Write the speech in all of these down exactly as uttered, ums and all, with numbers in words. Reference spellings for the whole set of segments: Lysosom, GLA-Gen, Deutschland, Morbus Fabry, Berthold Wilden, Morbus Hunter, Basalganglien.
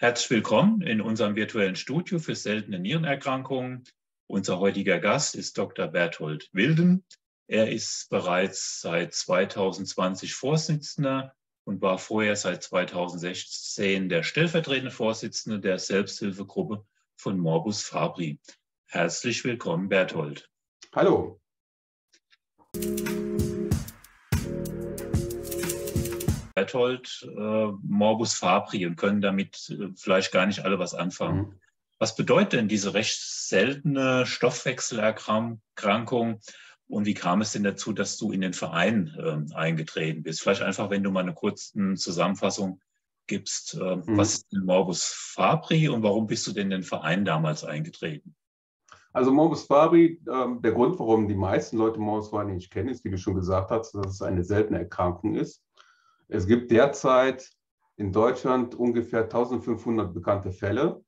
Herzlich willkommen in unserem virtuellen Studio für seltene Nierenerkrankungen. Unser heutiger Gast ist Doktor Berthold Wilden. Er ist bereits seit zweitausendzwanzig Vorsitzender und war vorher seit zweitausendsechzehn der stellvertretende Vorsitzende der Selbsthilfegruppe von Morbus Fabry. Herzlich willkommen, Berthold. Hallo. Berthold, äh, Morbus Fabry, und können damit äh, vielleicht gar nicht alle was anfangen. Mhm. Was bedeutet denn diese recht seltene Stoffwechselerkrankung und wie kam es denn dazu, dass du in den Verein äh, eingetreten bist? Vielleicht einfach, wenn du mal eine kurze Zusammenfassung gibst, äh, mhm. was ist denn Morbus Fabry und warum bist du denn in den Verein damals eingetreten? Also Morbus Fabry, äh, der Grund, warum die meisten Leute Morbus Fabry nicht kennen, ist, wie du schon gesagt hast, dass es eine seltene Erkrankung ist. Es gibt derzeit in Deutschland ungefähr eintausendfünfhundert bekannte Fälle.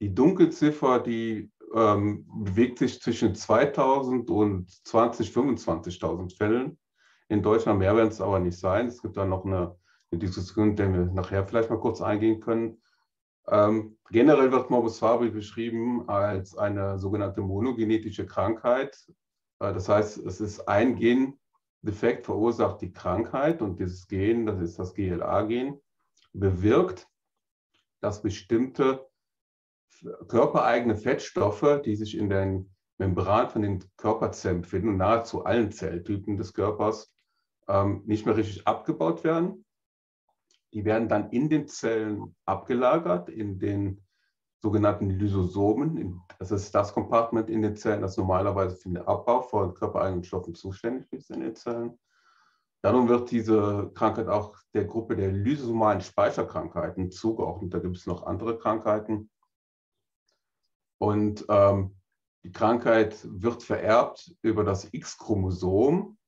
Die Dunkelziffer, die ähm, bewegt sich zwischen zweitausend und zwanzigtausend, fünfundzwanzigtausend Fällen. In Deutschland mehr werden es aber nicht sein. Es gibt da noch eine, eine Diskussion, der wir nachher vielleicht mal kurz eingehen können. Ähm, generell wird Morbus Fabry beschrieben als eine sogenannte monogenetische Krankheit. Äh, das heißt, es ist ein Gen. Defekt verursacht die Krankheit und dieses Gen, das ist das G L A-Gen, bewirkt, dass bestimmte körpereigene Fettstoffe, die sich in der Membran von den Körperzellen befinden und nahezu allen Zelltypen des Körpers, ähm, nicht mehr richtig abgebaut werden. Die werden dann in den Zellen abgelagert, in den sogenannten Lysosomen. In, das ist das Compartment in den Zellen, das normalerweise für den Abbau von körpereigenen Stoffen zuständig ist in den Zellen. Darum wird diese Krankheit auch der Gruppe der lysosomalen Speicherkrankheiten zugeordnet. Da gibt es noch andere Krankheiten. Und ähm, die Krankheit wird vererbt über das X-Chromosom.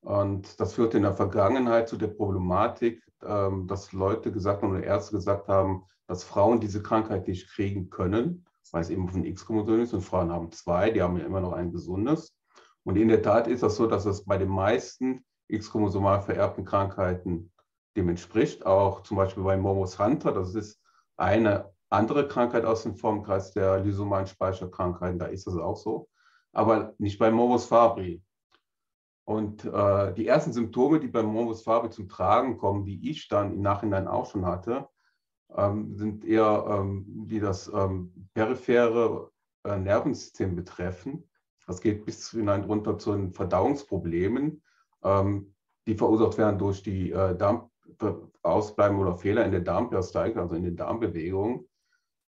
Und das führte in der Vergangenheit zu der Problematik, ähm, dass Leute gesagt haben oder Ärzte gesagt haben, dass Frauen diese Krankheit nicht kriegen können, weil es eben von X-Chromosom ist und Frauen haben zwei, die haben ja immer noch ein gesundes. Und in der Tat ist das so, dass es bei den meisten X-chromosomal vererbten Krankheiten dem entspricht, auch zum Beispiel bei Morbus Hunter, das ist eine andere Krankheit aus dem Formkreis der lysomalen Speicherkrankheiten, da ist das auch so, aber nicht bei Morbus Fabry. Und äh, die ersten Symptome, die bei Morbus Fabry zum Tragen kommen, die ich dann im Nachhinein auch schon hatte, Ähm, sind eher ähm, die das ähm, periphere äh, Nervensystem betreffen. Das geht bis hinein runter zu den Verdauungsproblemen, ähm, die verursacht werden durch die äh, Darm Ausbleiben oder Fehler in der Darmperistaltik, also in den Darmbewegungen,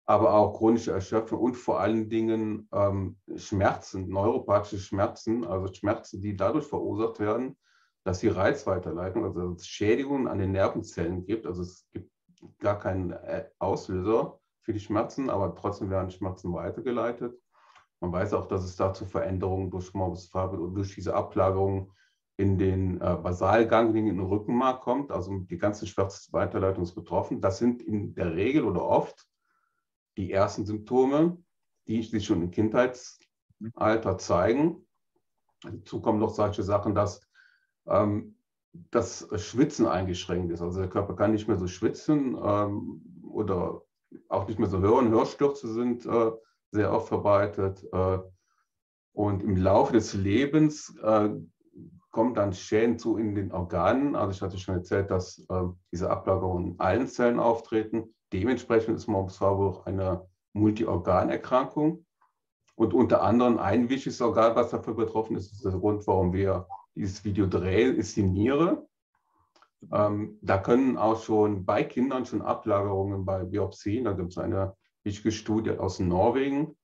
aber auch chronische Erschöpfung und vor allen Dingen ähm, Schmerzen, neuropathische Schmerzen, also Schmerzen, die dadurch verursacht werden, dass die Reizweiterleitung, also dass es Schädigungen an den Nervenzellen gibt, also es gibt gar keinen Auslöser für die Schmerzen, aber trotzdem werden Schmerzen weitergeleitet. Man weiß auch, dass es dazu Veränderungen durch Morbus Fabry und durch diese Ablagerung in den Basalganglien im Rückenmark kommt. Also die ganze Schmerzweiterleitung ist betroffen. Das sind in der Regel oder oft die ersten Symptome, die sich schon im Kindheitsalter zeigen. Dazu kommen noch solche Sachen, dass ähm, das Schwitzen eingeschränkt ist. Also der Körper kann nicht mehr so schwitzen ähm, oder auch nicht mehr so hören. Hörstürze sind äh, sehr oft verbreitet. Äh, und im Laufe des Lebens äh, kommen dann Schäden zu in den Organen. Also ich hatte schon erzählt, dass äh, diese Ablagerungen in allen Zellen auftreten. Dementsprechend ist Morbus Fabry auch eine Multiorganerkrankung. Und unter anderem ein wichtiges Organ, was dafür betroffen ist, ist der Grund, warum wir dieses Video drehen, ist die Niere. Ähm, da können auch schon bei Kindern schon Ablagerungen bei Biopsien, da gibt es eine wichtige Studie aus Norwegen,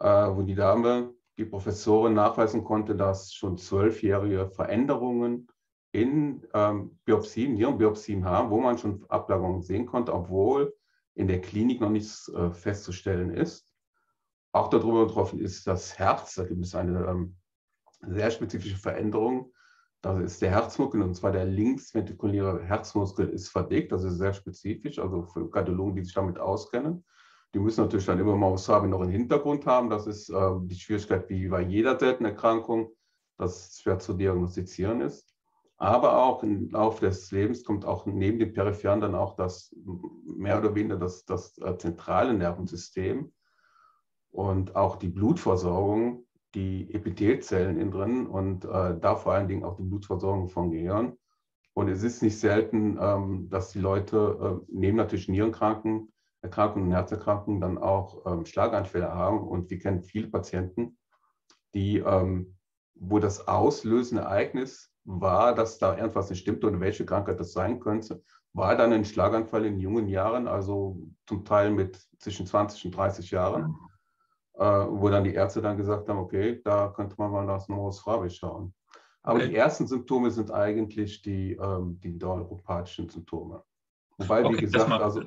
äh, wo die Dame, die Professorin nachweisen konnte, dass schon zwölfjährige Veränderungen in ähm, Biopsien, Nierenbiopsien haben, wo man schon Ablagerungen sehen konnte, obwohl in der Klinik noch nichts äh, festzustellen ist. Auch darüber betroffen ist das Herz, da gibt es eine ähm, sehr spezifische Veränderung. Das ist der Herzmuskel, und zwar der linksventrikuläre Herzmuskel ist verdickt. Das ist sehr spezifisch, also für Kardiologen, die sich damit auskennen. Die müssen natürlich dann immer Morbus Fabry noch einen Hintergrund haben. Das ist äh, die Schwierigkeit, wie bei jeder seltenen Erkrankung, dass es schwer zu diagnostizieren ist. Aber auch im Laufe des Lebens kommt auch neben dem Peripheren dann auch das mehr oder weniger das, das zentrale Nervensystem und auch die Blutversorgung, die Epithelzellen innen drin und äh, da vor allen Dingen auch die Blutversorgung von Gehirn. Und es ist nicht selten, ähm, dass die Leute äh, neben natürlich Nierenkranken, Erkrankungen, Herzerkrankungen dann auch ähm, Schlaganfälle haben. Und wir kennen viele Patienten, die, ähm, wo das auslösende Ereignis war, dass da irgendwas nicht stimmte und welche Krankheit das sein könnte, war dann ein Schlaganfall in jungen Jahren, also zum Teil mit zwischen zwanzig und dreißig Jahren, äh, wo dann die Ärzte dann gesagt haben, okay, da könnte man mal nach Morbus Fabry schauen. Aber okay, die ersten Symptome sind eigentlich die, ähm, die neuropathischen Symptome. Wobei, okay, wie gesagt, also